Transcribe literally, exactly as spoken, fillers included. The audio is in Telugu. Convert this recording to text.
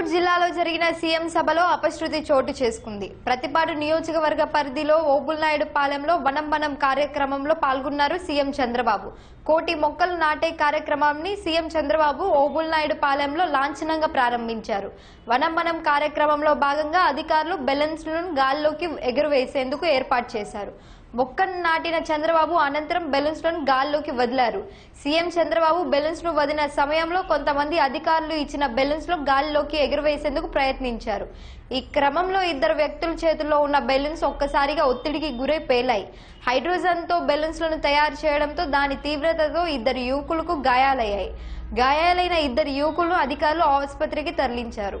గుంటూరు జిల్లాలో జరిగిన సీఎం సభలో అపశృతి చోటు చేసుకుంది. ప్రతిపాడు నియోజకవర్గ పరిధిలో ఓబుల్నాయుడు పాలెంలో వనం వనం కార్యక్రమంలో పాల్గొన్నారు సీఎం చంద్రబాబు. కోటి మొక్కలు నాటే కార్యక్రమాన్ని సీఎం చంద్రబాబు ఓబుల్నాయుడు పాలెంలో లాంఛనంగా ప్రారంభించారు. వనం వనం కార్యక్రమంలో భాగంగా అధికారులు బెలూన్స్‌లను గాల్లోకి ఎగురవేసేందుకు ఏర్పాటు చేశారు. మొక్కను నాటిన చంద్రబాబు అనంతరం బెలూన్స్‌లను గాల్లోకి వదిలారు. సీఎం చంద్రబాబు బెలూన్స్‌ను వదిలిన సమయంలో కొంతమంది అధికారులు ఇచ్చిన బెలూన్స్‌లో గాల్లోకి ఎగురవేసేందుకు ప్రయత్నించారు. ఈ క్రమంలో ఇద్దరు వ్యక్తుల చేతుల్లో ఉన్న బెలూన్స్ ఒక్కసారిగా ఒత్తిడికి గురై పేలాయి. హైడ్రోజన్తో బెలూన్స్‌లను తయారు చేయడంతో దాని తీవ్రతతో ఇద్దరు యువకులకు గాయాలయ్యాయి. గాయాలైన ఇద్దరు యువకులను అధికారులు ఆసుపత్రికి తరలించారు.